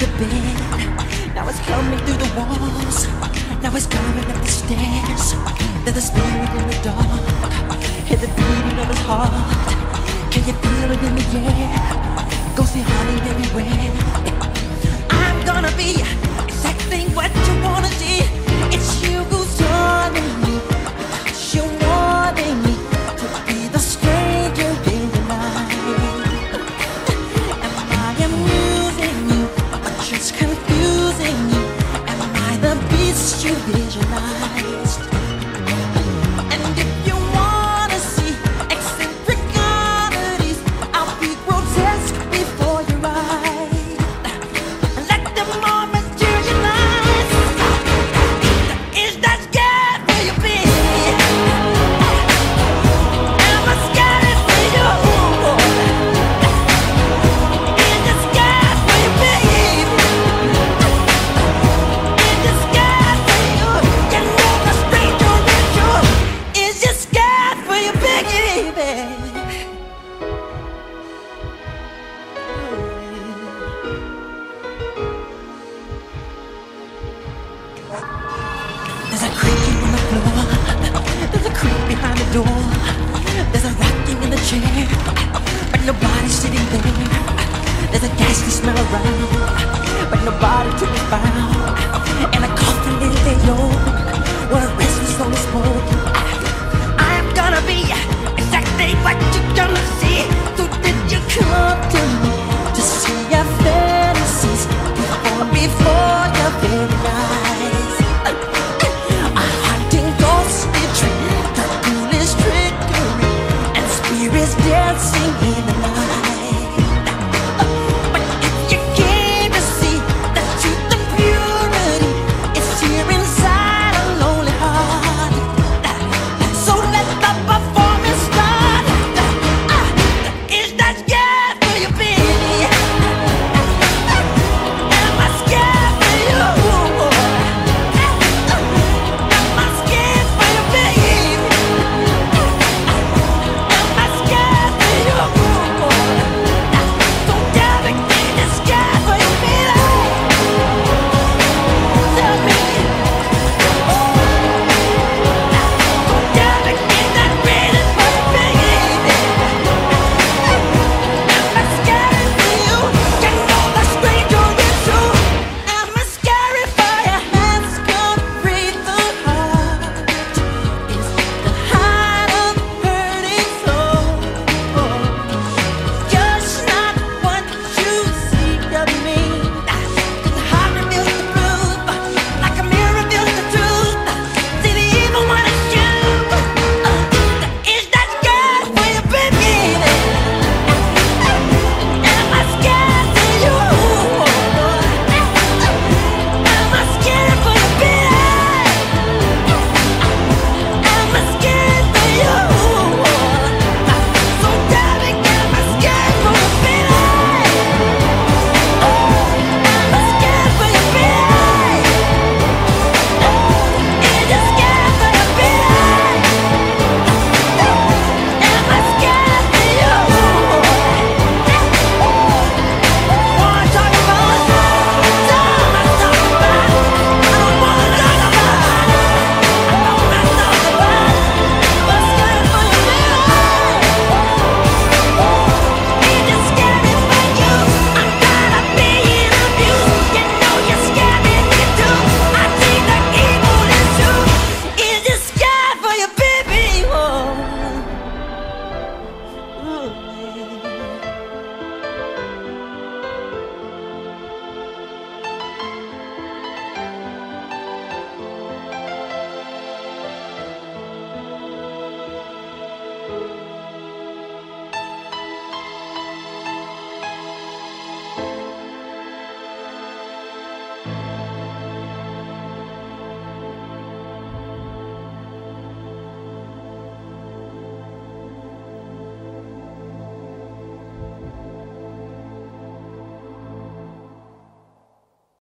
the bed. Now it's coming through the walls. Now it's coming up the stairs. There's a spirit in the dark. Hear the beating of his heart. Can you feel it in the air? Ghostly haunting everywhere. I'm gonna be exactly what you wanna see. It's you who's turning me. You're wanting me to be the stranger in your mind. Am I amusing you, or just confusing you? Am I the beast you visualized? And if you wanna see eccentricities, I'll be grotesque before your eyes. Let the moment materialize. Is that scared for you, bitch? There's a creaking on the floor. There's a creak behind the door. There's a rocking in the chair, but nobody's sitting there. There's a ghastly smell around, but nobody to be found. And a coffin in the yolk, where a restless soul is born. I'm gonna be exactly what you're gonna see.